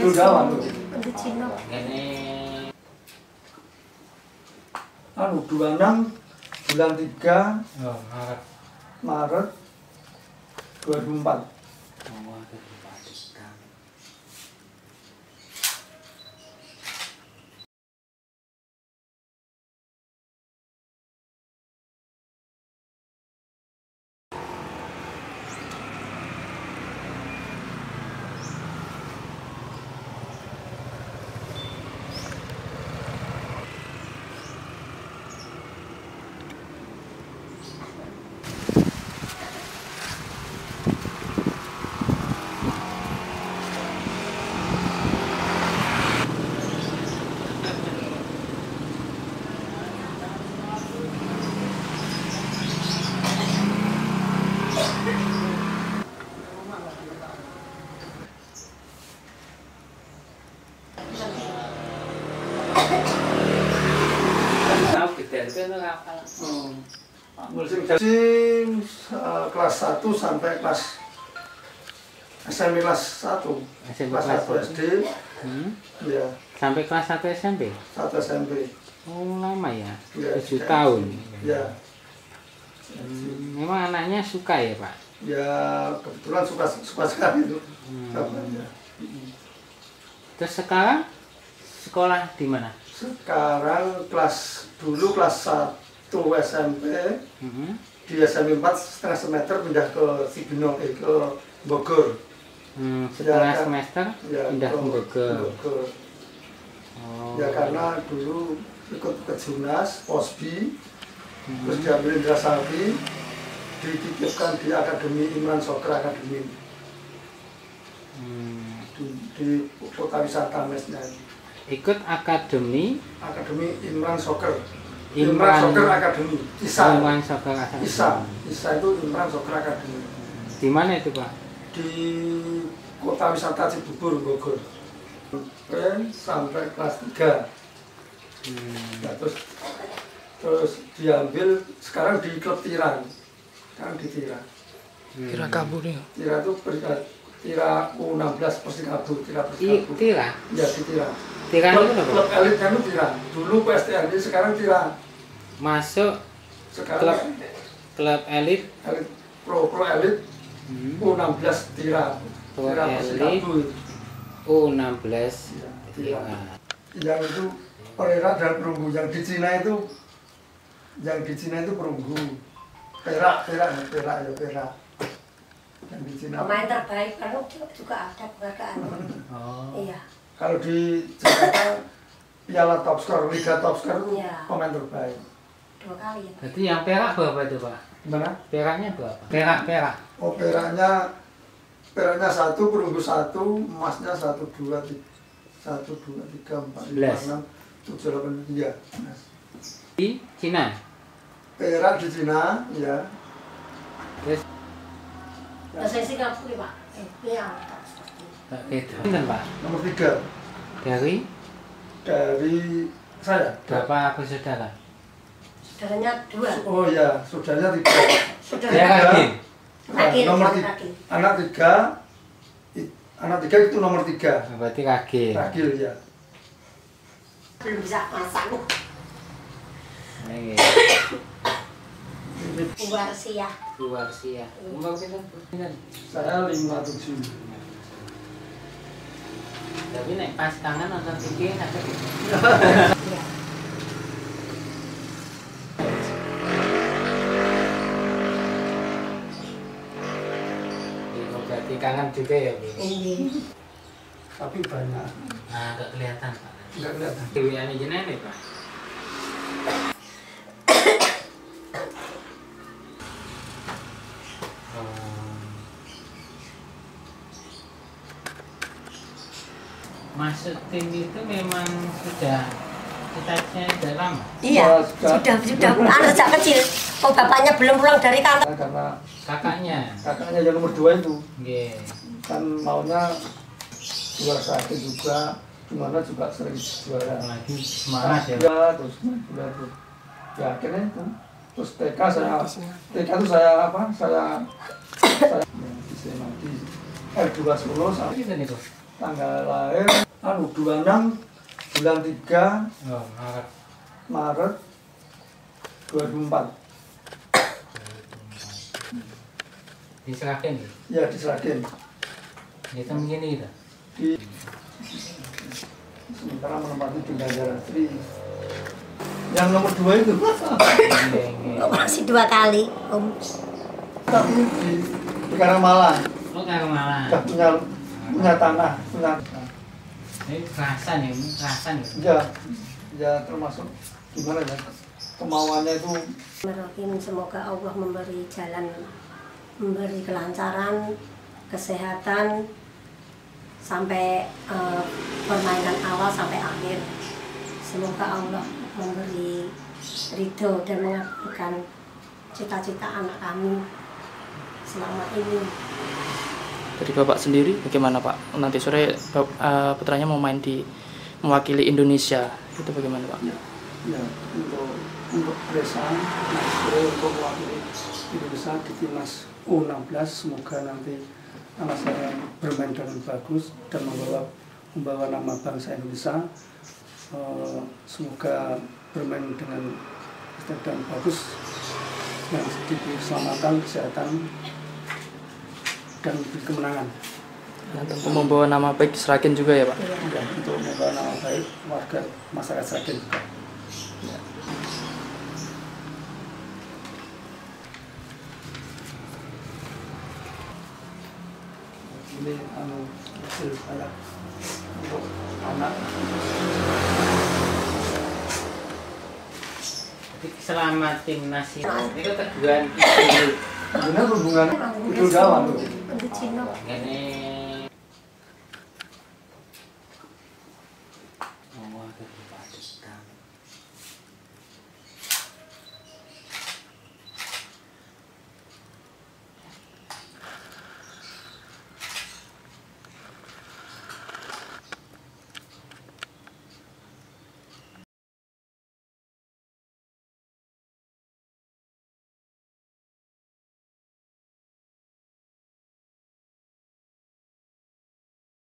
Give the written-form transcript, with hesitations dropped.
Anu 26 bulan 3 oh, Maret 2004. Kelas 1 sampai kelas SMP kelas 1 SMP kelas 1 SD ya. Sampai kelas 1 SMP? 1 SMP. Oh lama ya? 7 tahun ya. Memang anaknya suka ya Pak? Ya kebetulan suka sekali itu. Terus sekarang sekolah di mana? Sekarang kelas 1 SMP. Di SMP 4 setengah semester pindah ke Cibinong, ke Bogor. Setengah semester ya, pindah ke Bogor. Oh. Ya karena dulu ikut ke Jurnas, POSBI, terus diambil Indrasabi, dititipkan di Akademi Imran Soccer Academy. Di Kota Wisata mesnya. Ikut Akademi Imran Soccer. Imran Soccer Academy. Imran Soccer Academy. ISA itu Imran Soccer Academy. Di mana itu Pak? Di Kota Wisata Cibubur, Bogor. Sampai kelas 3. Nah, terus diambil sekarang di klub Tiran. Sekarang di Tiran. Tiran kabur ya. Tiran itu Tiran U16 Persikabo. Tiran. Ya di Tiran. Tiran itu apa? Klub elit kan itu Tiran. Dulu PSTN, sekarang Tiran. Masuk sekarang klub elit pro elit U16 Tiran. Tiran Persikabo. U16 Tiran. Yang itu perak dan perunggu. Yang di Cina itu perunggu. Perak. Yang di Cina. Pemain terbaik kalau juga ada penghargaan. Iya. Kalau di Jakarta, piala top skor, liga top skor itu ya. Pemain terbaik. 2 kali ya Pak. Berarti yang perak berapa itu Pak? Gimana? Peraknya berapa? Perak. Oh peraknya 1, perunggu 1, emasnya 1, 2, 3, 4, 5, 6, 7, 8, 9. Ya. Di Cina? Perak di Cina, ya. Terus? Saya sih nggak punya Pak. Iya. Pak. Nomor 3. Dari saya. Berapa bersaudara? Saudaranya 2. Oh ya, saudaranya 3. Anak tiga itu nomor 3. Berarti Ragil. Ragil ya. Belum bisa masak. Uwarsia. Umur kita? Saya 57. Tapi naik pas tangan nonton TV sakit. Berarti kangen juga ya Bu? Tapi banyak. Nah, nggak kelihatan Pak. Nggak kelihatan. Dewiannya jenengan Pak. Masuk tim itu memang sudah cita-citanya sudah lama? Iya, sudah anak sejak kecil. Oh bapaknya belum pulang dari kantor. Karena kakaknya yang nomor 2 itu. Iya. Kan maunya juara satu juga, dimana juga sering juara. Lagi semangat ya? Iya, terus semangat. Ya akhirnya itu. Terus TK itu saya di SMA di R2 Solo. Ini kan itu? tanggal lahir 26 bulan 3 Maret 2004. Di Sragen? Ya, di Sragen. Kita begini gitu? Di... Sementara menempati di Banjarasri. Yang nomor 2 itu? Masih 2 kali, Om. Tapi di Karangmalang. Oh, Karangmalang. Sudah punya tanah. Ini kerasan ya? Ini kerasan ya? Iya. Ya, termasuk gimana ya? Kemauannya itu. Semoga Allah memberi jalan, memberi kelancaran, kesehatan, sampai permainan awal sampai akhir. Semoga Allah memberi ridho dan mengabulkan cita-cita anak kami selama ini. Dari Bapak sendiri bagaimana Pak? Nanti sore putranya mau main di mewakili Indonesia, itu bagaimana Pak? Ya untuk Resa, untuk mewakili Indonesia di timnas U16, semoga nanti anak saya bermain dengan bagus dan membawa nama bangsa Indonesia. Semoga bermain dengan bagus dan diberi keselamatan, kesehatan dan diberi kemenangan. Untuk membawa nama baik Sragen juga ya Pak? Ya, untuk membawa nama baik warga masyarakat Sragen juga. Ya. Ini hasil banyak untuk anak. Selamat timnas ini keteguhan. Benar hubungan itu dalam. Ini